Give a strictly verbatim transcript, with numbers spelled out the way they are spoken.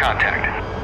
contact.